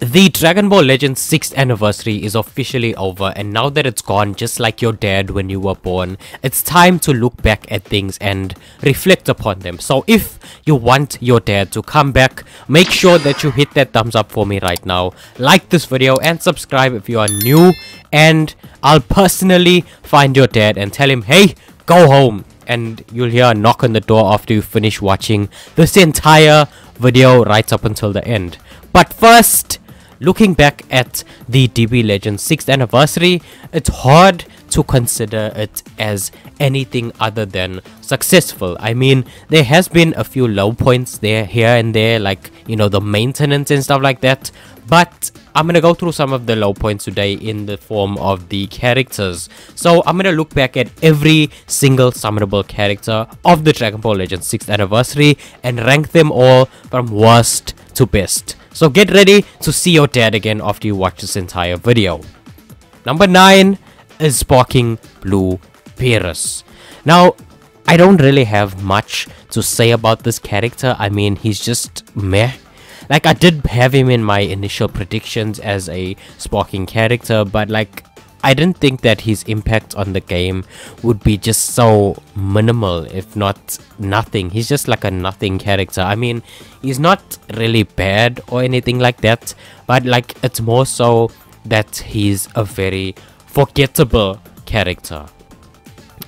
The Dragon Ball Legends 6th anniversary is officially over, and now that it's gone, just like your dad when you were born, it's time to look back at things and reflect upon them. So if you want your dad to come back, make sure that you hit that thumbs up for me right now, like this video and subscribe if you are new, and I'll personally find your dad and tell him, hey, go home. And you'll hear a knock on the door after you finish watching this entire video right up until the end. But first, looking back at the DB Legends 6th anniversary, it's hard to consider it as anything other than successful. I mean, there has been a few low points there, here and there, like, you know, the maintenance and stuff like that. But I'm gonna go through some of the low points today in the form of the characters. So I'm gonna look back at every single summonable character of the Dragon Ball Legends 6th anniversary and rank them all from worst to best. So get ready to see your dad again after you watch this entire video. Number 9 is Sparking Blue Beerus. Now, I don't really have much to say about this character. I mean, he's just meh. Like, I did have him in my initial predictions as a sparking character, but like, I didn't think that his impact on the game would be just so minimal, if not nothing. He's just like a nothing character. I mean, he's not really bad or anything like that, but like, it's more so that he's a very forgettable character.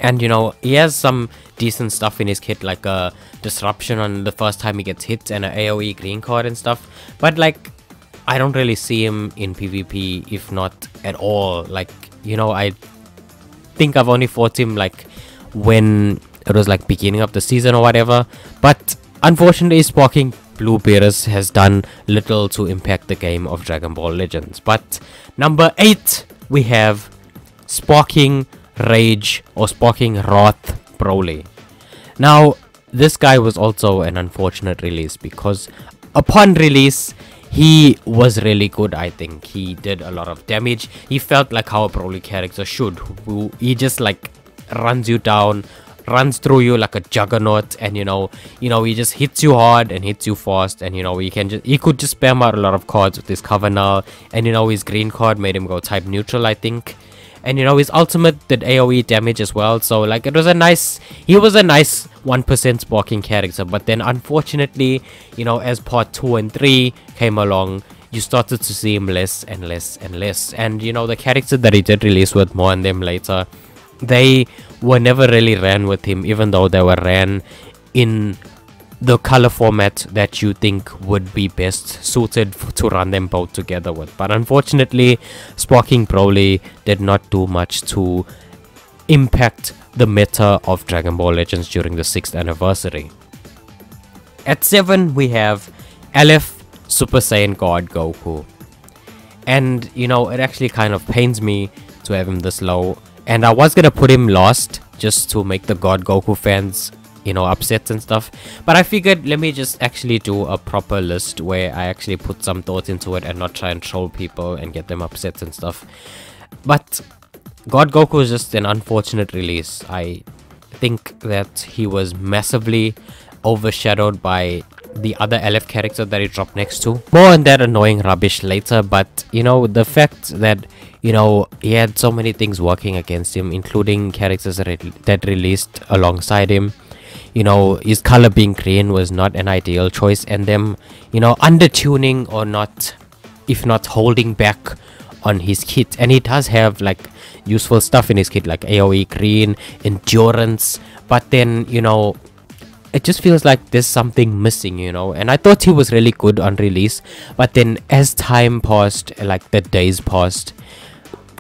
And you know, he has some decent stuff in his kit, like a disruption on the first time he gets hit and an AoE green card and stuff, but like, I don't really see him in PvP, if not at all. Like, you know, I think I've only fought him like when it was like beginning of the season or whatever. But unfortunately, Sparking Blue Beerus has done little to impact the game of Dragon Ball Legends. But number 8, we have Sparking Rage or Sparking Wrath Broly. Now, this guy was also an unfortunate release because upon release, he was really good. I think he did a lot of damage. He felt like how a Broly character should. He just like runs you down, runs through you like a juggernaut, and you know, he just hits you hard and hits you fast, and you know, he could just spam out a lot of cards with his cover null, and you know, his green card made him go type neutral, I think. And you know, his ultimate did AoE damage as well, so like, it was a nice, he was a nice 1% sparking character. But then unfortunately, you know, as part 2 and 3 came along, you started to see him less and less and less. And you know, the character that he did release with, more on them later, they were never really ran with him, even though they were ran in the color format that you think would be best suited to run them both together with. But unfortunately, Sparking Broly did not do much to impact the meta of Dragon Ball Legends during the 6th anniversary. At 7, we have LF Super Saiyan God Goku. And you know, it actually kind of pains me to have him this low, and I was gonna put him last just to make the God Goku fans, you know, upsets and stuff, but I figured let me just actually do a proper list where I actually put some thought into it and not try and troll people and get them upset and stuff. But God Goku is just an unfortunate release. I think that he was massively overshadowed by the other LF character that he dropped next to. More on that annoying rubbish later, but you know, the fact that, you know, he had so many things working against him, including characters that released alongside him. You know, his color being green was not an ideal choice, and them, you know, under-tuning or not, if not holding back on his kit. And he does have like useful stuff in his kit, like AoE green, endurance, but then, you know, it just feels like there's something missing, you know. And I thought he was really good on release, but then as time passed, like the days passed,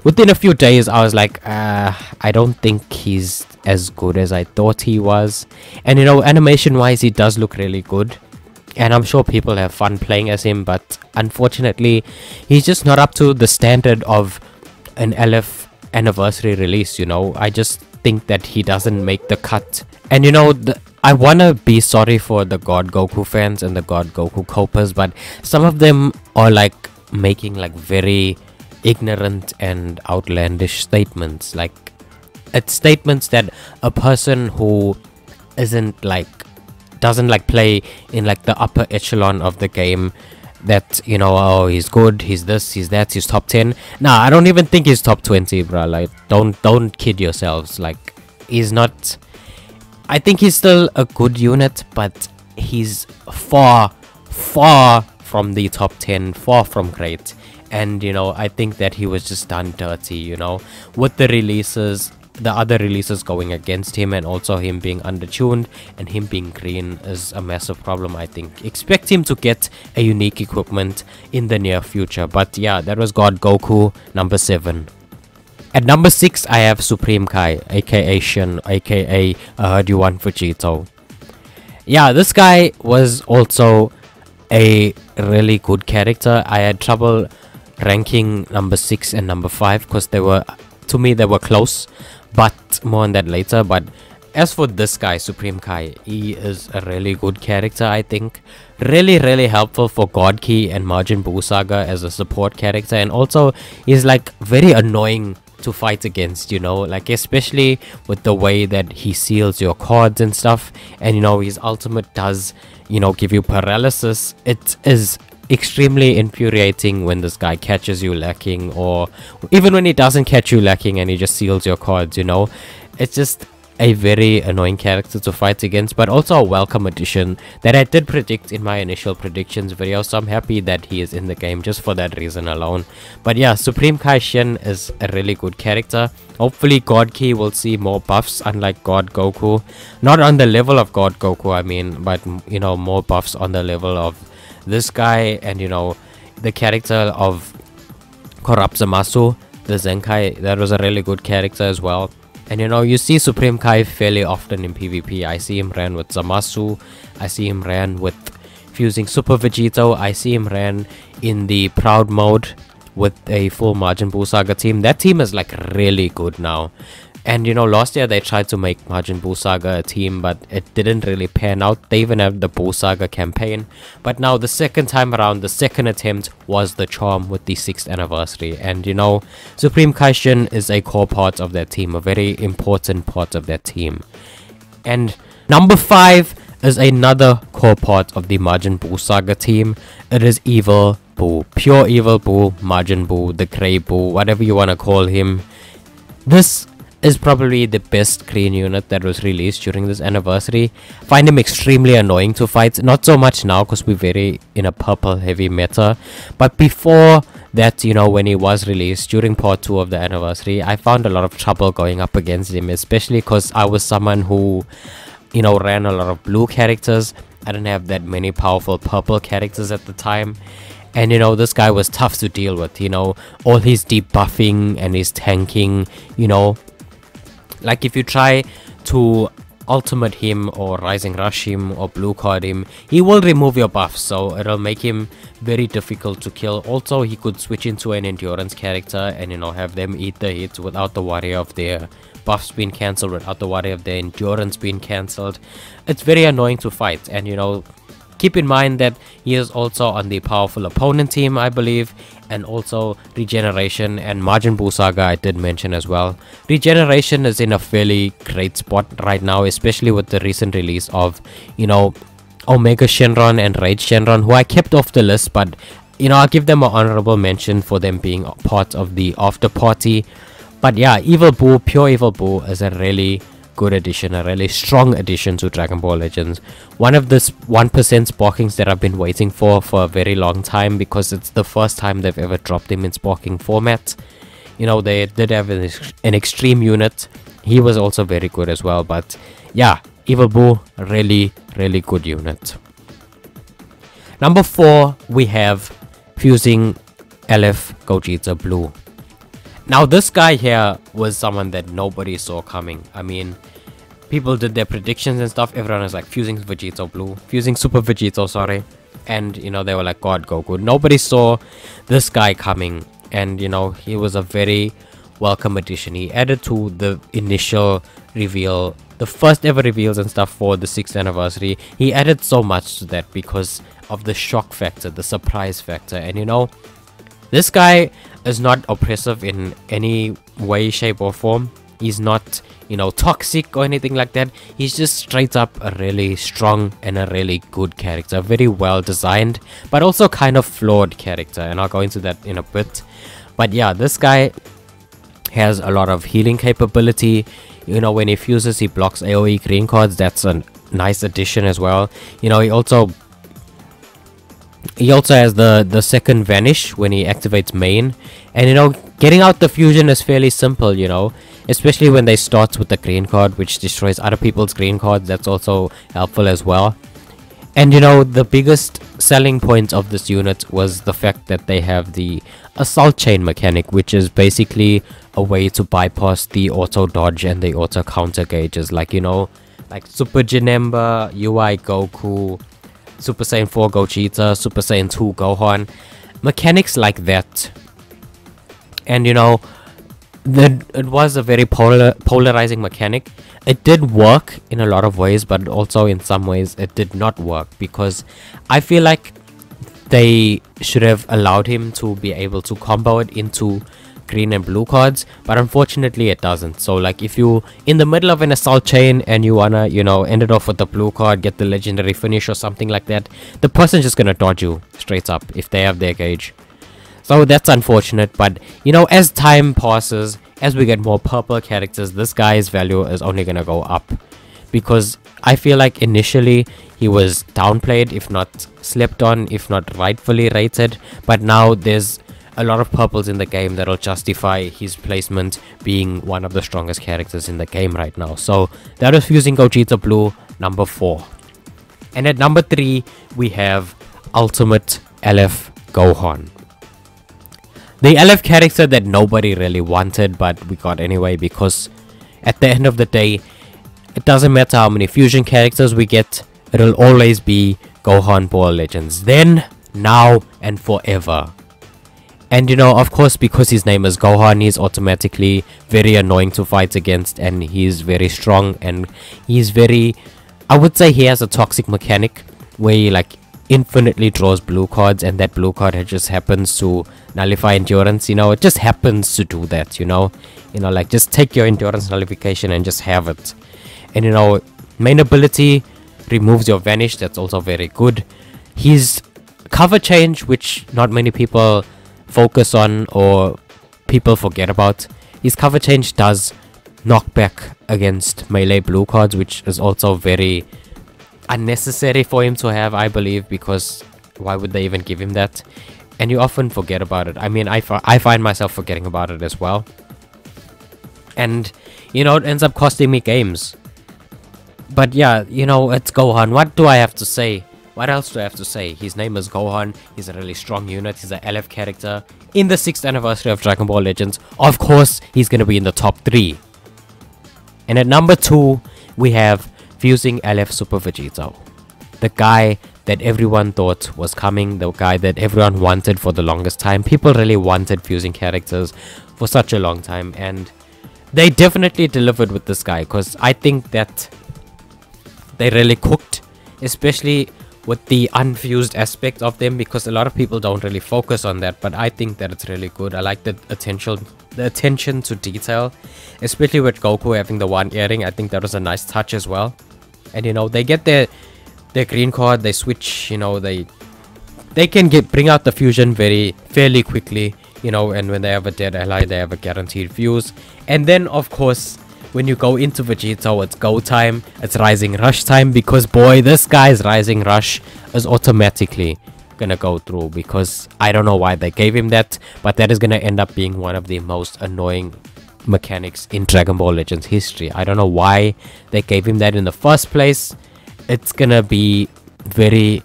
within a few days, I was like, I don't think he's as good as I thought he was. And you know, animation-wise, he does look really good, and I'm sure people have fun playing as him, but unfortunately, he's just not up to the standard of an LF anniversary release, you know. I just think that he doesn't make the cut. And you know, I wanna be sorry for the God Goku fans and the God Goku copers, but some of them are like making like very ignorant and outlandish statements, like it's statements that a person who doesn't like play in like the upper echelon of the game that, you know, oh, he's good, he's this, he's that, he's top 10. Nah, I don't even think he's top 20, bro. Like, don't kid yourselves. Like, he's not. I think he's still a good unit, but he's far, far from the top 10, far from great. And, you know, I think that he was just done dirty, you know, with the releases, the other releases going against him, and also him being undertuned and him being green is a massive problem, I think. Expect him to get a unique equipment in the near future. But yeah, that was God Goku, number 7. At number 6, I have Supreme Kai, aka Shin, aka Ultra Vegito. Yeah, this guy was also a really good character. I had trouble ranking number 6 and number 5 because they were, to me, they were close, but more on that later. But as for this guy, Supreme Kai, he is a really good character, I think. Really helpful for God Ki and Majin Buu Saga as a support character, and also he's like very annoying to fight against, you know, like especially with the way that he seals your cards and stuff, and you know, his ultimate does, you know, give you paralysis. It is extremely infuriating when this guy catches you lacking, or even when he doesn't catch you lacking and he just seals your cards, you know. It's just a very annoying character to fight against, but also a welcome addition that I did predict in my initial predictions video, so I'm happy that he is in the game just for that reason alone. But yeah, Supreme Kai Shin is a really good character. Hopefully God Ki will see more buffs, unlike God Goku. Not on the level of God Goku, I mean, but you know, more buffs on the level of this guy, and you know, the character of Corrupt Zamasu, the Zenkai, that was a really good character as well. And you know, you see Supreme Kai fairly often in PvP. I see him ran with Zamasu, I see him ran with Fusing Super Vegito, I see him ran in the Proud mode with a full Majin Buu Saga team. That team is like really good now. And you know, last year they tried to make Majin Buu Saga a team, but it didn't really pan out. They even have the Buu Saga campaign. But now the second time around, the second attempt was the charm with the 6th anniversary. And you know, Supreme Kai Shin is a core part of that team, a very important part of that team. And number 5 is another core part of the Majin Buu Saga team. It is Evil Buu. Pure Evil Buu, Majin Buu, the Grey Buu, whatever you want to call him. This is probably the best green unit that was released during this anniversary. Find him extremely annoying to fight, not so much now because we're very in a purple heavy meta, but before that, you know, when he was released during part 2 of the anniversary, I found a lot of trouble going up against him, especially because I was someone who, you know, ran a lot of blue characters. I didn't have that many powerful purple characters at the time. And you know, this guy was tough to deal with, you know, all his debuffing and his tanking, you know. Like if you try to ultimate him or rising rush him or blue card him, he will remove your buff, so it'll make him very difficult to kill. Also, he could switch into an endurance character and, you know, have them eat the hits without the worry of their buffs being cancelled, without the worry of their endurance being cancelled. It's very annoying to fight. And you know, keep in mind that he is also on the powerful opponent team, I believe, and also regeneration and Majin Buu Saga I did mention as well. Regeneration is in a fairly great spot right now, especially with the recent release of, you know, Omega Shenron and Rage Shenron, who I kept off the list, but you know, I'll give them an honorable mention for them being part of the after party. But yeah, Evil Buu, pure Evil Buu is a really good addition, a really strong addition to Dragon Ball Legends. One of the 1% Sparkings that I've been waiting for a very long time, because it's the first time they've ever dropped him in Sparking format. You know, they did have an extreme unit. He was also very good as well. But yeah, Evil Buu, really good unit. Number 4, we have Fusing LF Gogeta Blue. Now this guy here was someone that nobody saw coming. I mean, people did their predictions and stuff. Everyone was like, Fusing Vegito Blue, Fusing Super Vegito, sorry. And you know, they were like, God Goku. Nobody saw this guy coming. And you know, he was a very welcome addition. He added to the initial reveal, the first ever reveals and stuff for the 6th anniversary. He added so much to that because of the shock factor, the surprise factor. And you know, this guy is not oppressive in any way, shape or form. He's not, you know, toxic or anything like that. He's just straight up a really strong and a really good character. Very well designed, but also kind of flawed character, and I'll go into that in a bit. But yeah, this guy has a lot of healing capability. You know, when he fuses, he blocks AoE green cards. That's a nice addition as well. You know, he also has the second vanish when he activates main. And you know, getting out the fusion is fairly simple, you know, especially when they start with the green card, which destroys other people's green cards. That's also helpful as well. And you know, the biggest selling point of this unit was the fact that they have the assault chain mechanic, which is basically a way to bypass the auto dodge and the auto counter gauges, like, you know, like Super Janemba, UI Goku, Super Saiyan 4 Gogeta, Super Saiyan 2 Gohan, mechanics like that. And you know, it was a very polarizing mechanic. It did work in a lot of ways, but also in some ways it did not work, because I feel like they should have allowed him to be able to combo it into green and blue cards, but unfortunately it doesn't. So like, if you in the middle of an assault chain and you wanna, you know, end it off with the blue card, get the legendary finish or something like that, the person's just gonna dodge you straight up if they have their gauge. So that's unfortunate, but you know, as time passes, as we get more purple characters, this guy's value is only gonna go up, because I feel like initially he was downplayed, if not slept on, if not rightfully rated, but now there's a lot of purples in the game that'll justify his placement being one of the strongest characters in the game right now. So that is Fusing Gogeta Blue, number 4. And at number 3, we have Ultimate LF Gohan. The LF character that nobody really wanted, but we got anyway, because at the end of the day, it doesn't matter how many fusion characters we get, it'll always be Gohan Ball Legends. Then, now, and forever. And you know, of course, because his name is Gohan, he's automatically very annoying to fight against, and he's very strong, and he's very, I would say he has a toxic mechanic where he like infinitely draws blue cards, and that blue card just happens to nullify endurance. You know, it just happens to do that, you know, like just take your endurance nullification and just have it. And you know, main ability removes your vanish. That's also very good. His cover change, which not many people focus on or people forget about, his cover change does knock back against melee blue cards, which is also very unnecessary for him to have, I believe, because why would they even give him that? And you often forget about it. I mean, I find myself forgetting about it as well, and you know, it ends up costing me games. But yeah, you know, it's Gohan. What do I have to say? What else do I have to say? His name is Gohan, he's a really strong unit, he's an LF character. In the 6th anniversary of Dragon Ball Legends, of course, he's gonna be in the top 3. And at number 2, we have Fusing LF Super Vegito. The guy that everyone thought was coming, the guy that everyone wanted for the longest time. People really wanted fusing characters for such a long time, and they definitely delivered with this guy, because I think that they really cooked, especially with the unfused aspect of them, because a lot of people don't really focus on that, but I think that it's really good. I like the attention to detail, especially with Goku having the one earring. I think that was a nice touch as well. And you know, they get their green card, they switch, you know, they can bring out the fusion fairly quickly, you know, and when they have a dead ally, they have a guaranteed fuse. And then of course, when you go into Vegito, it's go time, it's Rising Rush time, because boy, this guy's Rising Rush is automatically gonna go through, because I don't know why they gave him that, but that is gonna end up being one of the most annoying mechanics in Dragon Ball Legends history. I don't know why they gave him that in the first place. It's gonna be very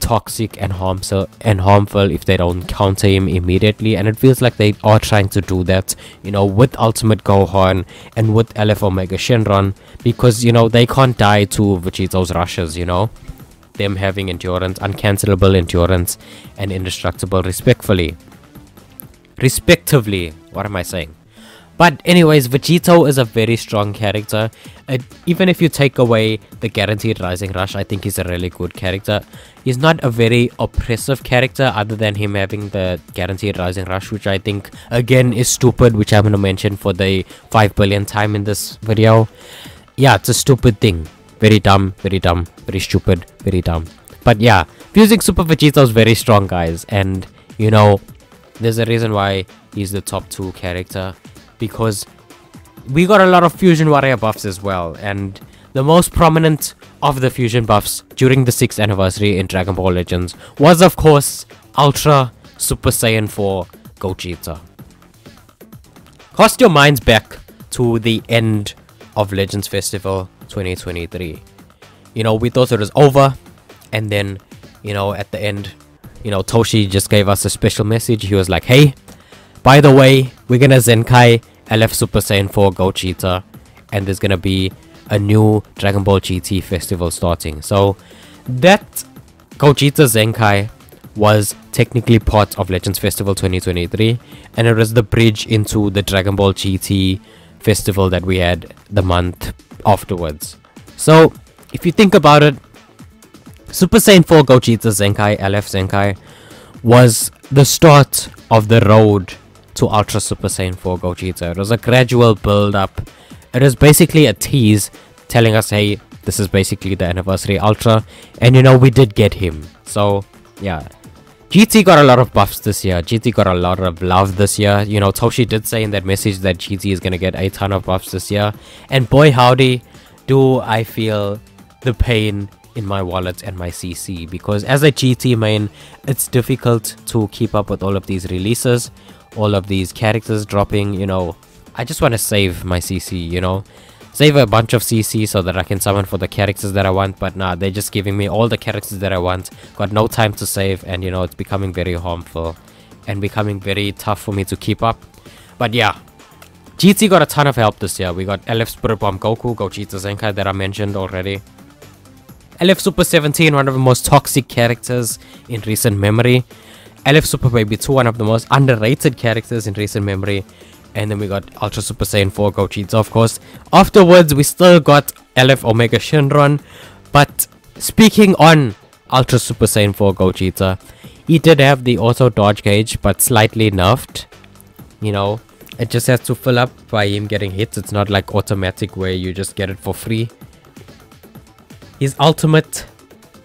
toxic and harmful if they don't counter him immediately, and it feels like they are trying to do that, you know, with Ultimate Gohan and with LF Omega Shenron, because you know, they can't die to Vegito's rushes, you know, them having endurance, uncancelable endurance, and indestructible respectively. But anyways, Vegito is a very strong character. Even if you take away the guaranteed rising rush, I think he's a really good character. He's not a very oppressive character other than him having the guaranteed rising rush, which I think again is stupid, which I'm going to mention for the 5 billion time in this video. Yeah, it's a stupid thing. Very dumb, very dumb, very stupid, very dumb. But yeah, Fusing Super Vegito is very strong, guys, and you know, there's a reason why he's the top 2 character, because we got a lot of Fusion Warrior buffs as well, and the most prominent of the Fusion buffs during the 6th anniversary in Dragon Ball Legends was of course Ultra Super Saiyan 4 Gogeta. Cast your minds back to the end of Legends Festival 2023. You know, we thought it was over, and then, you know, at the end, you know, Toshi just gave us a special message. He was like, hey, by the way, we're gonna Zenkai LF Super Saiyan 4 Gogeta, and there's gonna be a new Dragon Ball GT festival starting. So that Gogeta Zenkai was technically part of Legends Festival 2023, and it was the bridge into the Dragon Ball GT festival that we had the month afterwards. So if you think about it, Super Saiyan 4 Gogeta Zenkai, LF Zenkai, was the start of the road to Ultra Super Saiyan 4 Gogeta. It was a gradual build-up. It was basically a tease telling us, hey, this is basically the anniversary Ultra. And you know, we did get him. So, yeah. GT got a lot of buffs this year. GT got a lot of love this year. You know, Toshi did say in that message that GT is going to get a ton of buffs this year. And boy howdy, do I feel the pain in my wallet and my CC, because as a GT main, it's difficult to keep up with all of these releases, all of these characters dropping. You know, I just want to save my CC, you know, save a bunch of CC so that I can summon for the characters that I want, but nah, they're just giving me all the characters that I want, got no time to save, and you know, it's becoming very harmful and becoming very tough for me to keep up. But yeah, GT got a ton of help this year. We got LF Spirit Bomb Goku, Gogeta Zenkai that I mentioned already, LF Super 17, one of the most toxic characters in recent memory, LF Super Baby 2, one of the most underrated characters in recent memory, and then we got Ultra Super Saiyan 4 Gogeta, of course. Afterwards, we still got LF Omega Shenron, but speaking on Ultra Super Saiyan 4 Gogeta, he did have the auto dodge gauge, but slightly nerfed. You know, it just has to fill up by him getting hits. It's not like automatic where you just get it for free. His ultimate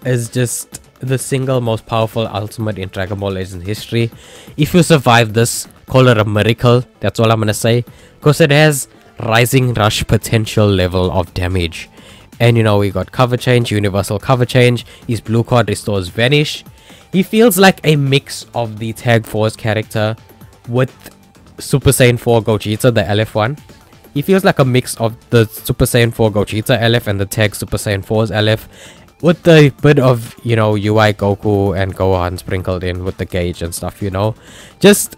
is just the single most powerful ultimate in Dragon Ball Legends history. If you survive this, call it a miracle. That's all I'm going to say. Because it has rising rush potential level of damage. And you know, we got cover change, universal cover change. His blue card restores vanish. He feels like a mix of the Tag Force character with Super Saiyan 4 Gogeta, the LF one. He feels like a mix of the Super Saiyan 4 Gogeta LF and the Tag Super Saiyan 4's LF, with a bit of, you know, UI Goku and Gohan sprinkled in with the gauge and stuff, you know. Just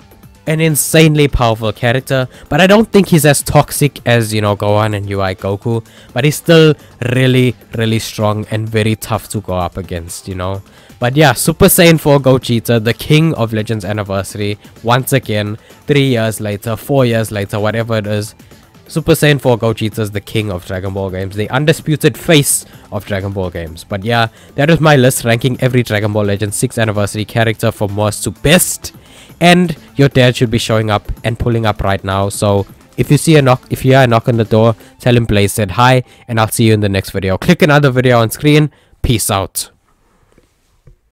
an insanely powerful character, but I don't think he's as toxic as, you know, Gohan and UI Goku, but he's still really, really strong and very tough to go up against, you know. But yeah, Super Saiyan 4 Gogeta, the king of Legends Anniversary, once again, 3 years later, 4 years later, whatever it is, Super Saiyan 4 Gogeta is the king of Dragon Ball games, the undisputed face of Dragon Ball games. But yeah, that is my list ranking every Dragon Ball Legends 6th anniversary character from worst to best. And your dad should be showing up and pulling up right now. So if you see a knock, if you hear a knock on the door, tell him Blaze said hi, and I'll see you in the next video. Click another video on screen. Peace out.